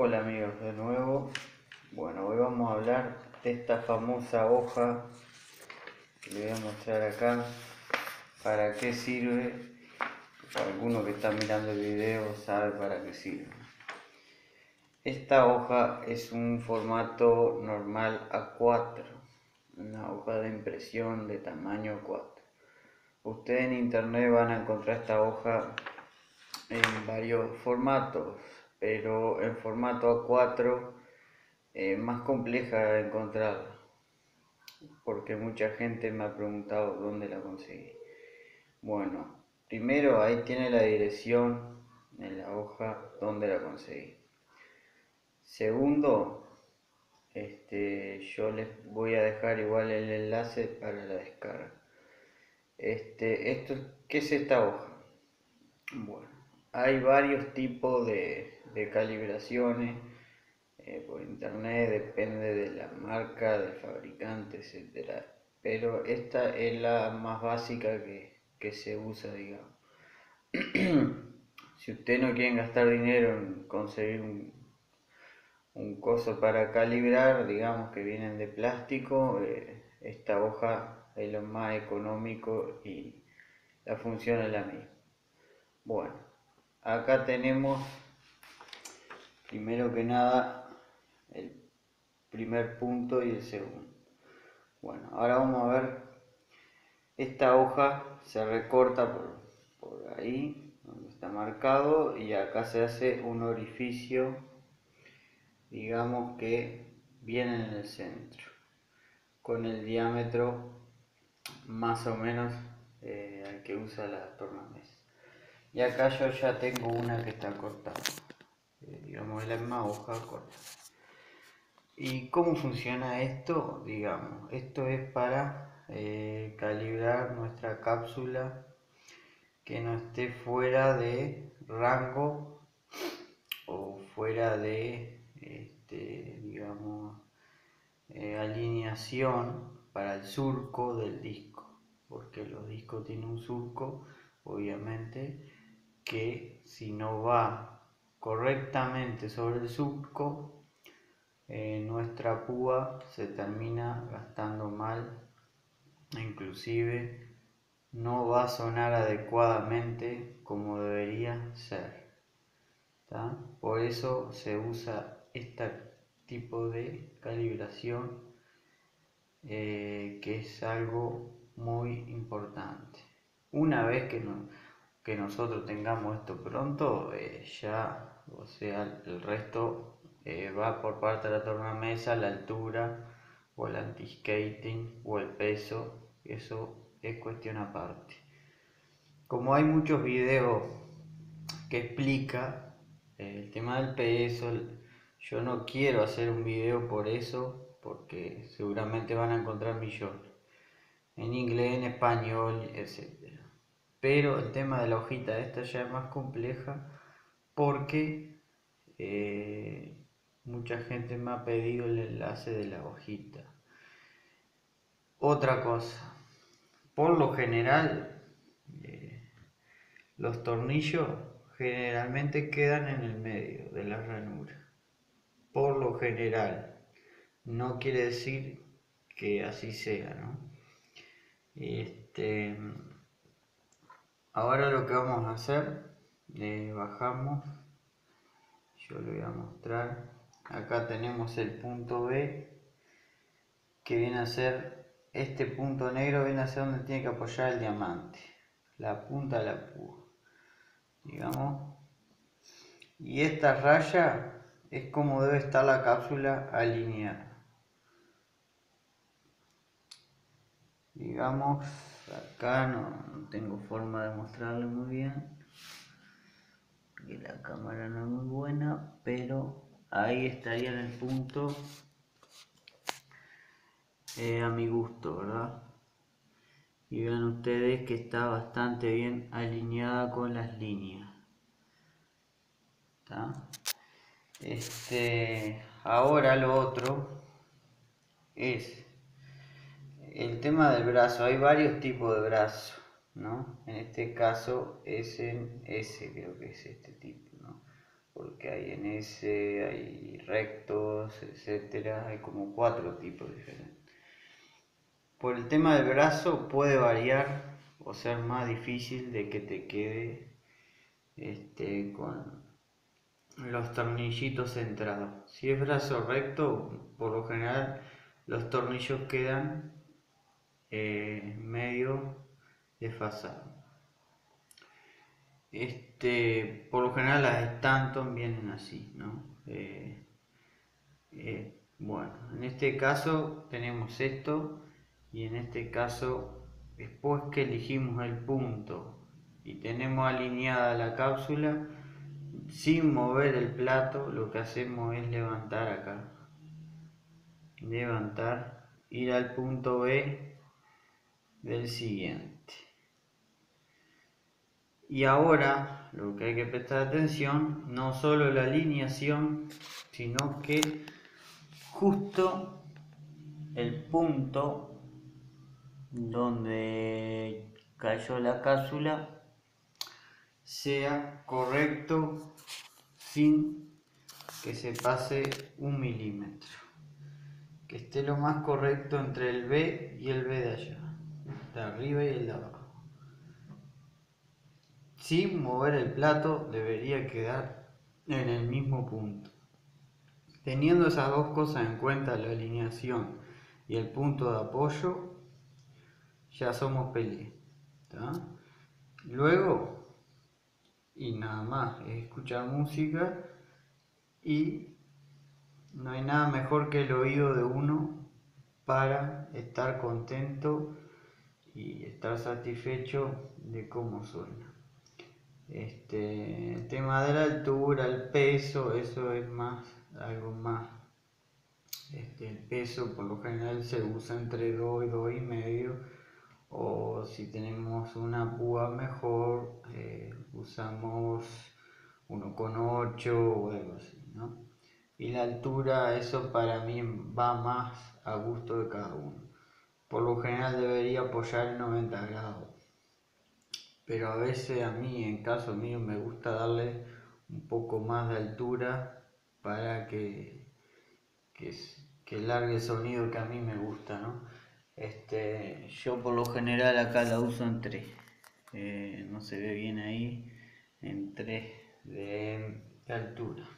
Hola amigos, de nuevo. Bueno, hoy vamos a hablar de esta famosa hoja que le voy a mostrar acá. ¿Para qué sirve? Para alguno que está mirando el video sabe para qué sirve. Esta hoja es un formato normal A4, una hoja de impresión de tamaño A4. Ustedes en internet van a encontrar esta hoja en varios formatos, pero en formato A4 es más compleja de encontrar, porque mucha gente me ha preguntado dónde la conseguí. Bueno, primero ahí tiene la dirección en la hoja donde la conseguí. Segundo, yo les voy a dejar igual el enlace para la descarga. ¿Qué es esta hoja? Bueno, hay varios tipos de calibraciones por internet, depende de la marca, del fabricante, etcétera, pero esta es la más básica que se usa, digamos. Si ustedes no quieren gastar dinero en conseguir un coso para calibrar, digamos que vienen de plástico, esta hoja es lo más económico y la función es la misma. Bueno, acá tenemos primero que nada el primer punto y el segundo. Bueno, ahora vamos a ver. Esta hoja se recorta por ahí donde está marcado y acá se hace un orificio, digamos que viene en el centro, con el diámetro más o menos al que usa la tornamesa. Y acá yo ya tengo una que está cortada, digamos la misma hoja corta. ¿Y cómo funciona esto? Digamos, esto es para calibrar nuestra cápsula que no esté fuera de rango o fuera de, digamos, alineación para el surco del disco, porque los discos tienen un surco, obviamente, que si no va correctamente sobre el surco, nuestra púa se termina gastando mal, inclusive no va a sonar adecuadamente como debería ser, ¿tá? Por eso se usa este tipo de calibración, que es algo muy importante. Una vez que nosotros tengamos esto pronto, ya, o sea, el resto va por parte de la tornamesa, la altura, o el anti-skating, o el peso, eso es cuestión aparte. Como hay muchos videos que explica el tema del peso, yo no quiero hacer un video por eso, porque seguramente van a encontrar millones, en inglés, en español, etc. Pero el tema de la hojita esta ya es más compleja, porque mucha gente me ha pedido el enlace de la hojita. Otra cosa, por lo general, los tornillos generalmente quedan en el medio de la ranura. Por lo general, no quiere decir que así sea, ¿no? Ahora lo que vamos a hacer, bajamos, yo lo voy a mostrar, acá tenemos el punto B, que viene a ser, este punto negro viene a ser donde tiene que apoyar el diamante, la punta de la púa, digamos, y esta raya es como debe estar la cápsula alineada, digamos. Acá no tengo forma de mostrarlo muy bien, y la cámara no es muy buena, pero ahí estaría en el punto, a mi gusto, ¿verdad? Y vean ustedes que está bastante bien alineada con las líneas. ¿Tá? Ahora lo otro es el tema del brazo. Hay varios tipos de brazos, ¿no? En este caso es en S, creo que es este tipo, ¿no? porque hay en S, hay rectos, etcétera, hay como 4 tipos diferentes. Por el tema del brazo puede variar o ser más difícil de que te quede con los tornillitos centrados. Si es brazo recto, por lo general los tornillos quedan medio desfasados. Por lo general las Stanton vienen así, ¿no? Bueno, en este caso tenemos esto, y en este caso, después que elegimos el punto y tenemos alineada la cápsula, sin mover el plato, lo que hacemos es levantar acá, levantar, ir al punto B del siguiente. Y ahora lo que hay que prestar atención, no solo la alineación, sino que justo el punto donde cayó la cápsula sea correcto, sin que se pase 1 milímetro, que esté lo más correcto entre el B y el B de allá, de arriba y el de abajo. Sin mover el plato debería quedar en el mismo punto. Teniendo esas dos cosas en cuenta, la alineación y el punto de apoyo, ya somos pelé. Luego, y nada más, es escuchar música, y no hay nada mejor que el oído de uno para estar contento y estar satisfecho de cómo suena. El tema de la altura, el peso, eso es más, algo más. El peso por lo general se usa entre 2 y 2,5, o si tenemos una púa mejor, usamos 1,8 o algo así, ¿no? Y la altura, eso para mí va más a gusto de cada uno. Por lo general debería apoyar en 90 grados. Pero a veces a mí, en caso mío, me gusta darle un poco más de altura para que largue el sonido que a mí me gusta, ¿no? Yo por lo general acá la uso en 3, no se ve bien ahí, en 3 de altura.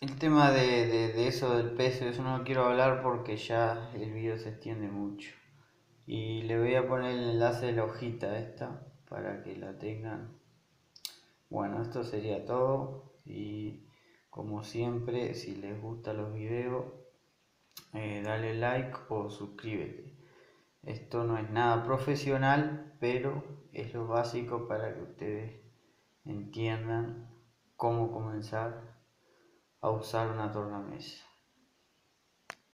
El tema de eso del peso, eso no lo quiero hablar porque ya el video se extiende mucho. Y le voy a poner el enlace de la hojita esta para que la tengan. Bueno, esto sería todo, y como siempre, si les gustan los videos, dale like o suscríbete. Esto no es nada profesional, pero es lo básico para que ustedes entiendan cómo comenzar a usar una tornamesa.